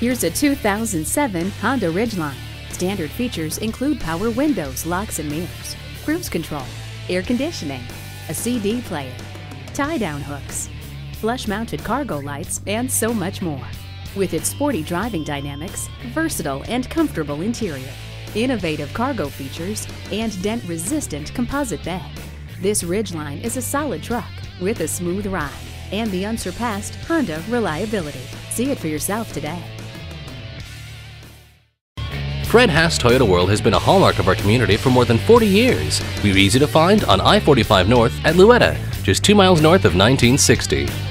Here's a 2007 Honda Ridgeline. Standard features include power windows, locks and mirrors, cruise control, air conditioning, a CD player, tie-down hooks, flush-mounted cargo lights, and so much more. With its sporty driving dynamics, versatile and comfortable interior, innovative cargo features, and dent-resistant composite bed, this Ridgeline is a solid truck with a smooth ride and the unsurpassed Honda reliability. See it for yourself today. Fred Haas Toyota World has been a hallmark of our community for more than 40 years. We're easy to find on I-45 North at Luetta, just 2 miles north of 1960.